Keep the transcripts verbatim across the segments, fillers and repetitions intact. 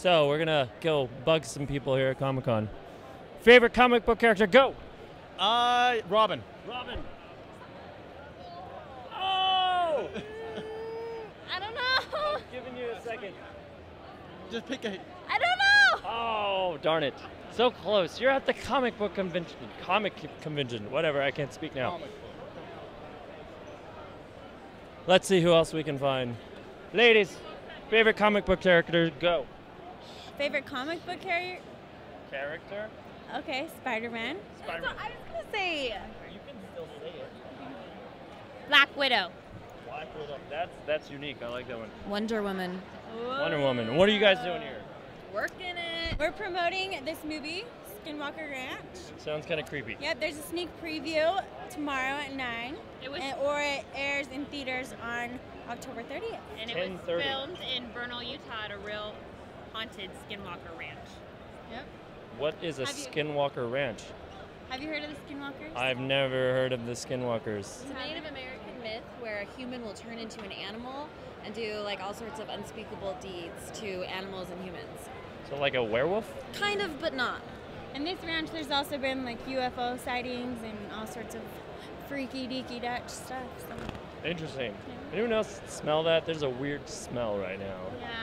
So we're gonna go bug some people here at Comic-Con. Favorite comic book character, go! Uh, Robin. Robin. Oh! I don't know. I was giving you a second. Just pick a... I don't know! Oh, darn it. So close. You're at the comic book convention. Comic convention. Whatever, I can't speak now. Let's see who else we can find. Ladies, favorite comic book character, go. Favorite comic book character? Character? Okay, Spider-Man. Spider-Man. I was going to say. You can still say it. Black Widow. Black Widow. That's, that's unique. I like that one. Wonder Woman. Whoa. Wonder Woman. What are you guys doing here? Working it. We're promoting this movie, Skinwalker Ranch. Sounds kind of creepy. Yep, there's a sneak preview tomorrow at nine. It was, and, or it airs in theaters on October thirtieth. And it was filmed in Vernal, Utah at a real haunted Skinwalker Ranch. Yep. What is a Skinwalker Ranch? Have you heard of the Skinwalkers? I've never heard of the Skinwalkers. It's a Native American myth where a human will turn into an animal and do like all sorts of unspeakable deeds to animals and humans. So like a werewolf? Kind of, but not. And this ranch, there's also been like U F O sightings and all sorts of freaky deaky Dutch stuff. So. Interesting. Yeah. Anyone else smell that? There's a weird smell right now. Yeah.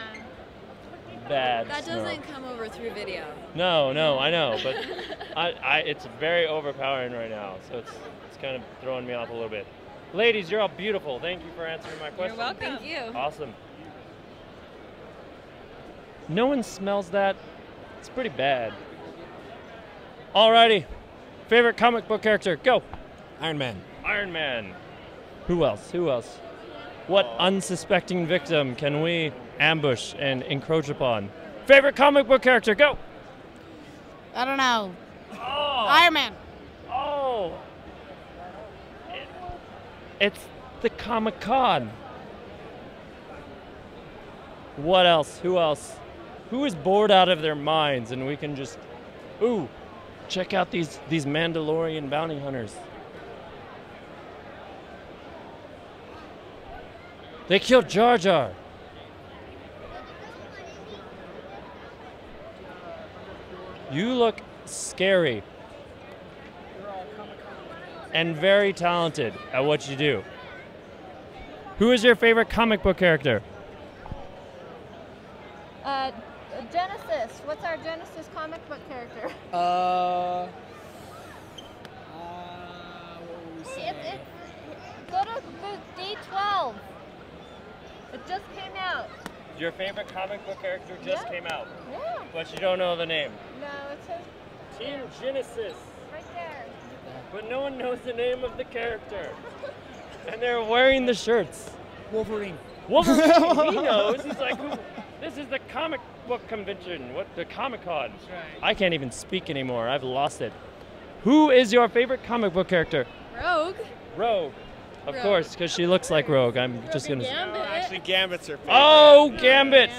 Bad that smell. Doesn't come over through video. No, no, I know, but I, I, it's very overpowering right now, so it's it's kind of throwing me off a little bit. Ladies, you're all beautiful. Thank you for answering my question. You're welcome. Thank you. Awesome. No one smells that. It's pretty bad. Alrighty. Favorite comic book character? Go. Iron Man. Iron Man. Who else? Who else? What unsuspecting victim can we ambush and encroach upon? Favorite comic book character, go! I don't know. Oh. Iron Man. Oh. It, it's the Comic-Con. What else? Who else? Who is bored out of their minds and we can just, ooh, check out these, these Mandalorian bounty hunters. They killed Jar Jar. You look scary and very talented at what you do. Who is your favorite comic book character? Uh, Genesis. What's our Genesis comic book character? Uh, uh what were we saying? It, it, go to D twelve. It just came out. Your favorite comic book character just yeah. came out. Yeah. But you don't know the name. No, it says Team Genesis. Right there. But no one knows the name of the character. And they're wearing the shirts. Wolverine. Wolverine, he knows. He's like, who, this is the comic book convention. What, the Comic-Con. That's right. I can't even speak anymore. I've lost it. Who is your favorite comic book character? Rogue. Rogue. Of Rogue. course, because she looks like Rogue. I'm Rogue just going to... No, actually, Gambit's her favorite. Oh, no, Gambit!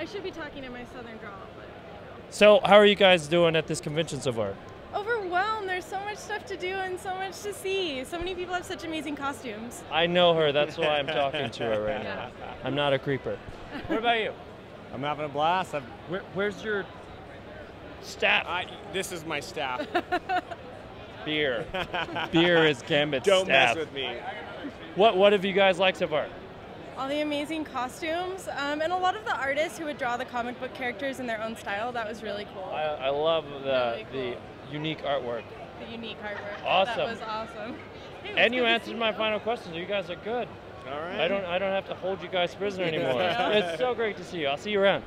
I should be talking in my southern drawl. But... So, how are you guys doing at this convention so far? Overwhelmed. There's so much stuff to do and so much to see. So many people have such amazing costumes. I know her. That's why I'm talking to her right yeah. now. I'm not a creeper. What about you? I'm having a blast. Where, where's your staff? I, this is my staff. Beer. Beer is Gambit's Don't staff. Don't mess with me. What What have you guys liked so far? All the amazing costumes um, and a lot of the artists who would draw the comic book characters in their own style. That was really cool. I, I love the really cool. the unique artwork. The unique artwork. Awesome. That was awesome. Hey, and you answered my you. final question. You guys are good. All right. I don't I don't have to hold you guys prisoner anymore. Yeah. It's so great to see you. I'll see you around.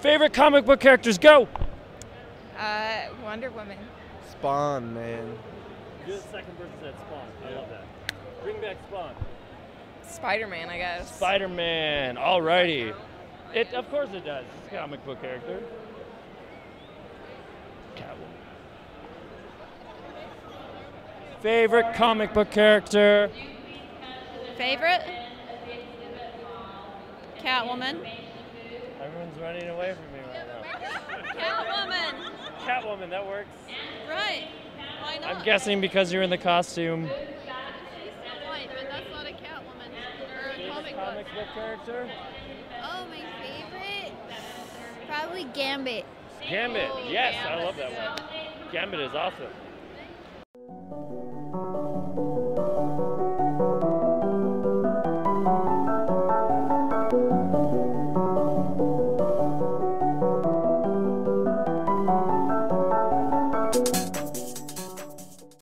Favorite comic book characters, go! Uh, Wonder Woman. Spawn, man. You're the second person that Spawn. I love that. Bring back Spawn. Spider-Man, I guess. Spider-Man, alrighty. It, of course it does. It's a comic book character. Catwoman. Favorite comic book character? Favorite? Catwoman. Everyone's running away from me right now. Catwoman. Catwoman, that works. Right. Why not? I'm guessing because you're in the costume. comic book character? Oh, my favorite? Probably Gambit. Gambit, yes, I love that one. Gambit is awesome.